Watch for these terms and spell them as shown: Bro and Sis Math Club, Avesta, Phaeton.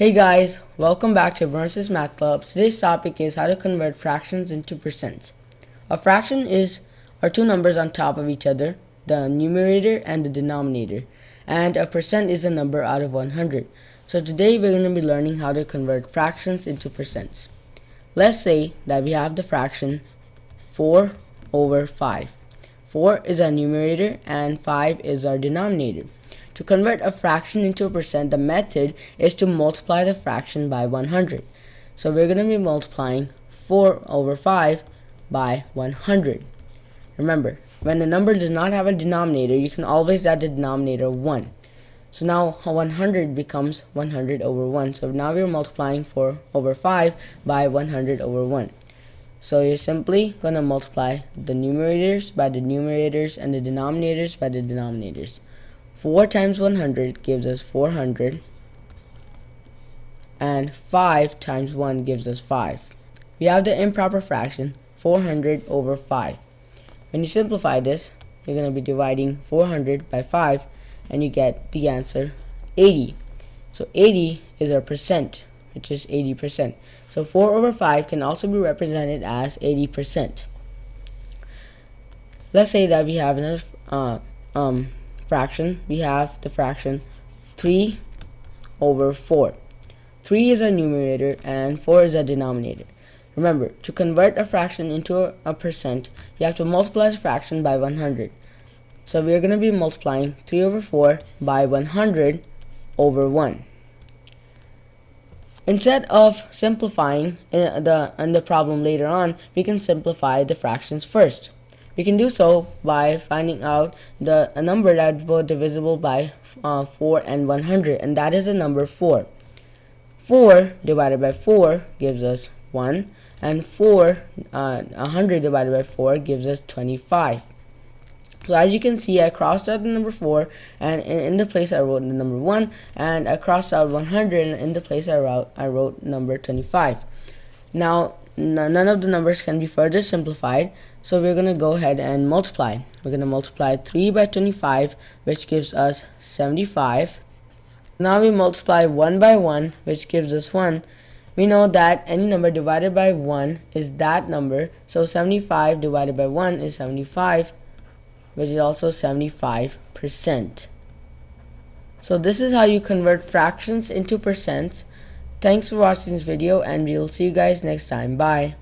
Hey guys, welcome back to Bro and Sis Math Club. Today's topic is how to convert fractions into percents. A fraction are two numbers on top of each other, the numerator and the denominator, and a percent is a number out of 100. So today we're going to be learning how to convert fractions into percents. Let's say that we have the fraction 4 over 5. 4 is our numerator and 5 is our denominator. To convert a fraction into a percent, the method is to multiply the fraction by 100. So we're going to be multiplying 4 over 5 by 100. Remember, when a number does not have a denominator, you can always add the denominator 1. So now 100 becomes 100 over 1. So now we're multiplying 4 over 5 by 100 over 1. So you're simply going to multiply the numerators by the numerators and the denominators by the denominators. 4 times 100 gives us 400, and 5 times 1 gives us 5. We have the improper fraction 400 over 5. When you simplify this, you're going to be dividing 400 by 5, and you get the answer 80. So 80 is our percent, which is 80%. So 4 over 5 can also be represented as 80%. Let's say that we have another fraction. We have the fraction 3 over 4. 3 is our numerator and 4 is our denominator. Remember, to convert a fraction into a percent, you have to multiply the fraction by 100. So we are going to be multiplying 3 over 4 by 100 over 1. Instead of simplifying in the problem later on, we can simplify the fractions first. We can do so by finding out a number that is both divisible by 4 and 100, and that is the number 4. 4 divided by 4 gives us 1, and 100 divided by 4 gives us 25. So as you can see, I crossed out the number 4, and in the place I wrote the number 1, and I crossed out 100, and in the place I wrote number 25. Now, none of the numbers can be further simplified, so we're going to go ahead and multiply. We're going to multiply 3 by 25, which gives us 75. Now we multiply 1 by 1, which gives us 1. We know that any number divided by 1 is that number, so 75 divided by 1 is 75, which is also 75%. So this is how you convert fractions into percents. Thanks for watching this video, and we'll see you guys next time. Bye.